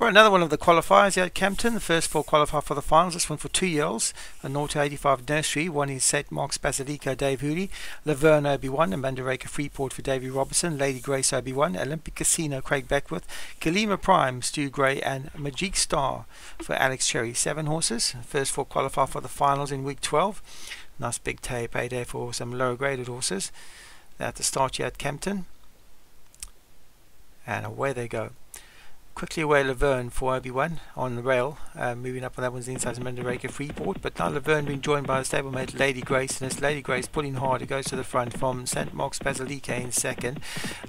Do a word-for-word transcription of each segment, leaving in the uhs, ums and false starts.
Right, another one of the qualifiers here at Kempton. The first four qualify for the finals. This one for two year olds, a zero to eighty-five nursery. One is Saint Mark's Basilica, Dave Hooley, Laverne O B one, and Mandareka Freeport for Davey Robertson, Lady Grace O B one, Olympic Casino, Craig Beckwith, Kalima Prime, Stu Gray, and Magic Star for Alex Cherry. Seven horses. First four qualify for the finals in week twelve. Nice big payday for some lower graded horses. They're at the start here at Kempton. And away they go. Quickly away Laverne for O B one on the rail. Uh, moving up on that one's the inside of Mandareka Freeport. But now Laverne being joined by the stablemate Lady Grace. And it's Lady Grace pulling hard. It goes to the front from Saint Mark's Basilica in second.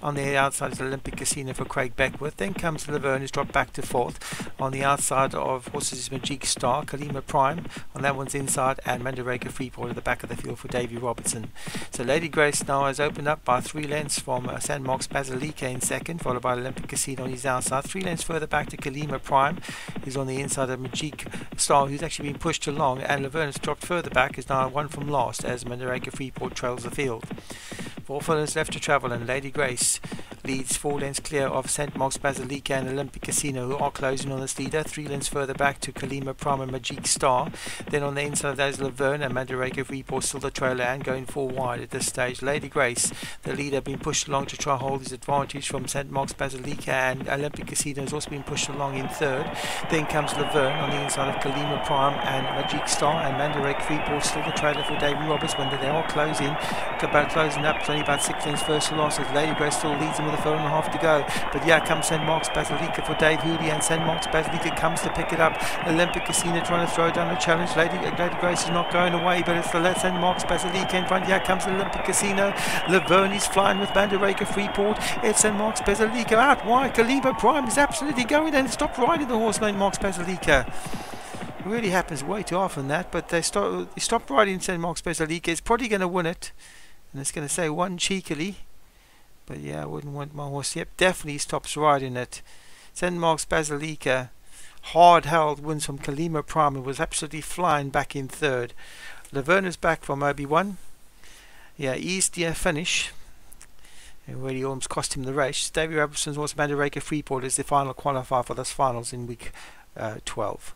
On the outside is Olympic Casino for Craig Beckwith. Then comes Laverne, who's dropped back to fourth. On the outside of horses Magic Star, Kalima Prime. On that one's inside. And Mandareka Freeport at the back of the field for Davey Robertson. So Lady Grace now has opened up by three lengths from uh, Saint Mark's Basilica in second. Followed by Olympic Casino on his outside. Three lengths further back to Kalima Prime, who's on the inside of Magic Star, who's actually been pushed along, and Laverne has dropped further back, is now one from last as Mandareka Freeport trails the field. Four furlongs left to travel, and Lady Grace leads four lengths clear of Saint Mark's Basilica and Olympic Casino, who are closing on this leader. Three lengths further back to Kalima Prime and Magic Star. Then on the inside of that is Laverne and Mandareka Freeport, still the trailer and going four wide at this stage. Lady Grace, the leader, being pushed along to try hold his advantage from Saint Mark's Basilica, and Olympic Casino has also been pushed along in third. Then comes Laverne on the inside of Kalima Prime and Magic Star, and Mandareka Freeport still the trailer for Davey Robertson. They are closing, about closing up, only about six lengths first to last, as Lady Grace still leads them with a four and a half to go. But yeah, comes Saint Mark's Basilica for Dave Hooley, and Saint Mark's Basilica comes to pick it up. Olympic Casino trying to throw down a challenge. Lady, Lady Grace is not going away, but it's the left Saint Mark's Basilica in front. Yeah, comes Olympic Casino. Laverne is flying with Mandareka Freeport. It's Saint Mark's Basilica out wide. Kalima Prime is absolutely going and stopped riding the horse Saint Mark's Basilica. It really happens way too often, that, but they stop, they stop riding Saint Mark's Basilica. It's probably going to win it, and it's going to say one cheekily. But yeah, I wouldn't want my horse. Yep, definitely stops riding it. Saint Mark's Basilica, hard held, wins from Kalima Prime, and was absolutely flying back in third. Laverne is back from O B one. Yeah, easier finish. It really almost cost him the race. Davey Robertson's horse Mandareka Freeport is the final qualifier for this finals in week uh, twelve.